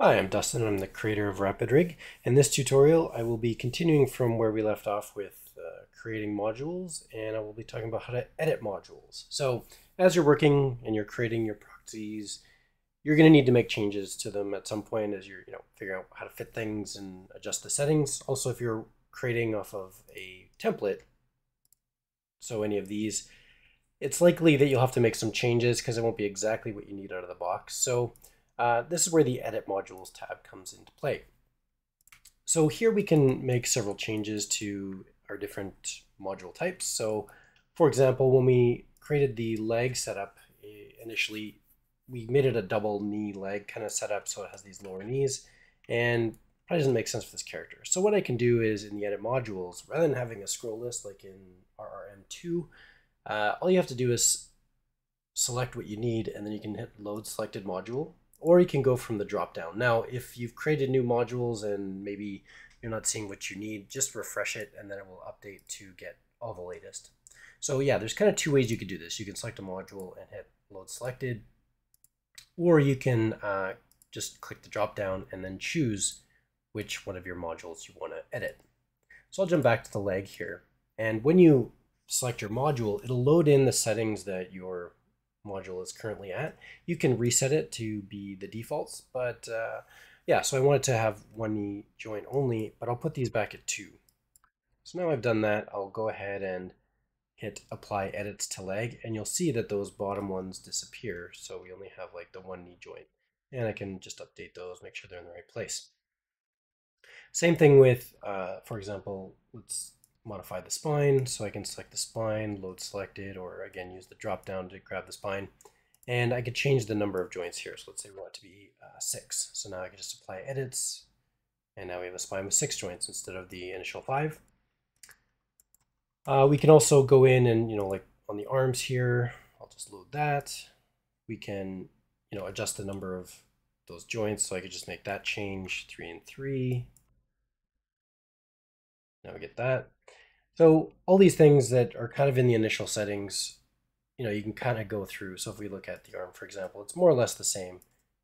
Hi, I'm Dustin. I'm the creator of RapidRig. In this tutorial, I will be continuing from where we left off with creating modules, and I will be talking about how to edit modules. So as you're working and you're creating your proxies, you're going to need to make changes to them at some point as you're figuring out how to fit things and adjust the settings. Also, if you're creating off of a template, so any of these, it's likely that you'll have to make some changes because it won't be exactly what you need out of the box. So this is where the Edit Modules tab comes into play. So here we can make several changes to our different module types. So for example, when we created the leg setup initially, we made it a double knee leg kind of setup, so it has these lower knees, and probably doesn't make sense for this character. So what I can do is in the Edit Modules, rather than having a scroll list like in RRM2, all you have to do is select what you need, and then you can hit Load Selected Module, or you can go from the drop down. Now, if you've created new modules and maybe you're not seeing what you need, just refresh it and then it will update to get all the latest. So yeah, there's kind of two ways you could do this. You can select a module and hit Load Selected, or you can just click the drop down and then choose which one of your modules you want to edit. So I'll jump back to the leg here. And when you select your module, it'll load in the settings that your module is currently at. You can reset it to be the defaults, but yeah, so I wanted to have one knee joint only, but I'll put these back at 2. So now I've done that, I'll go ahead and hit Apply Edits to Leg, and you'll see that those bottom ones disappear, so we only have like the one knee joint. And I can just update those, make sure they're in the right place. Same thing with, for example, let's modify the spine. So I can select the spine, Load Selected, or again use the drop down to grab the spine, and I could change the number of joints here. So let's say we want it to be 6. So now I can just apply edits, and now we have a spine with 6 joints instead of the initial 5. We can also go in and like on the arms here, I'll just load that. We can adjust the number of those joints, so I could just make that change 3 and 3. Now we get that. So all these things that are kind of in the initial settings, you can kind of go through. So if we look at the arm, for example, it's more or less the same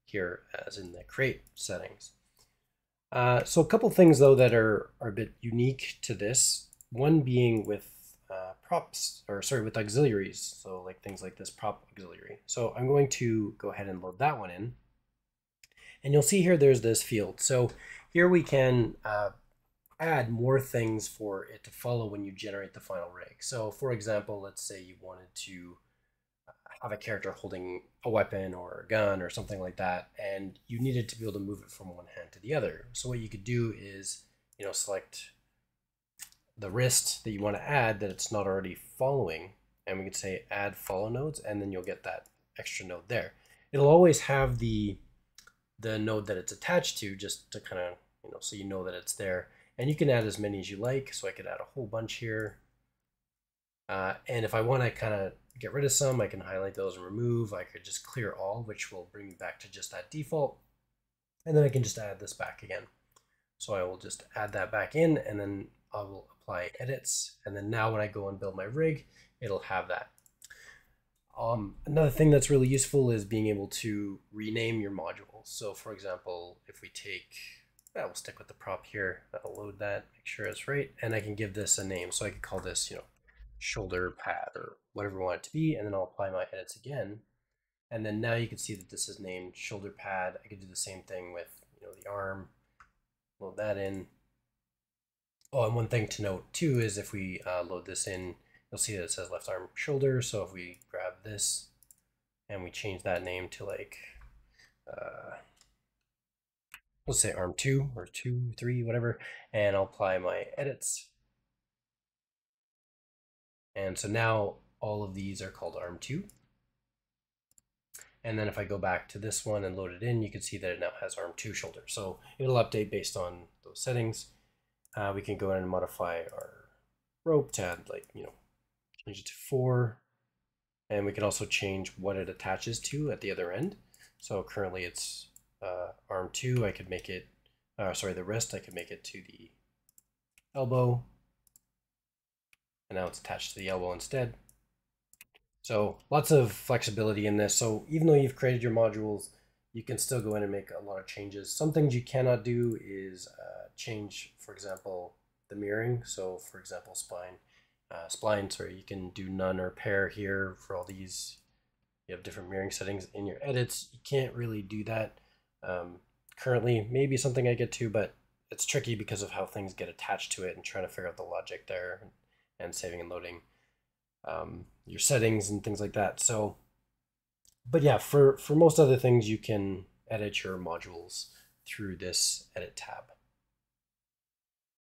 here as in the create settings. So a couple things though that are a bit unique to this, one being with props, or sorry, with auxiliaries. So like things like this prop auxiliary. So I'm going to go ahead and load that one in. And you'll see here there's this field. So here we can add more things for it to follow when you generate the final rig. So for example, let's say you wanted to have a character holding a weapon or a gun or something like that, and you needed to be able to move it from one hand to the other. So what you could do is, select the wrist that you want to add that it's not already following, and we could say add follow nodes, and then you'll get that extra node there. It'll always have the node that it's attached to, just to kind of, so that it's there. And you can add as many as you like. So I could add a whole bunch here. And if I want to kind of get rid of some, I can highlight those and remove. I could just clear all, which will bring me back to just that default. And then I can just add this back again. So I will just add that back in, and then I will apply edits. And then now when I go and build my rig, it'll have that. Another thing that's really useful is being able to rename your modules. So for example, if we take, we'll stick with the prop here. I'll load that, make sure it's right, and I can give this a name. So I could call this, shoulder pad or whatever I want it to be, and then I'll apply my edits again. And then now you can see that this is named shoulder pad. I could do the same thing with, the arm, load that in. Oh, and one thing to note too is if we load this in, you'll see that it says left arm shoulder. So if we grab this and we change that name to like, let's say arm 2 or 2, 3, whatever, and I'll apply my edits. And so now all of these are called arm 2. And then if I go back to this one and load it in, you can see that it now has arm 2 shoulder. So it'll update based on those settings. We can go in and modify our rope to add like, change it to 4. And we can also change what it attaches to at the other end. So currently it's arm 2, I could make it, the wrist, I could make it to the elbow, and now it's attached to the elbow instead. So lots of flexibility in this. So even though you've created your modules, you can still go in and make a lot of changes. Some things you cannot do is change, for example, the mirroring. So for example, spline, you can do none or pair here. For all these, you have different mirroring settings in your edits. You can't really do that currently. Maybe something I get to, but it's tricky because of how things get attached to it and trying to figure out the logic there and saving and loading your settings and things like that. So, but yeah, for most other things, you can edit your modules through this edit tab.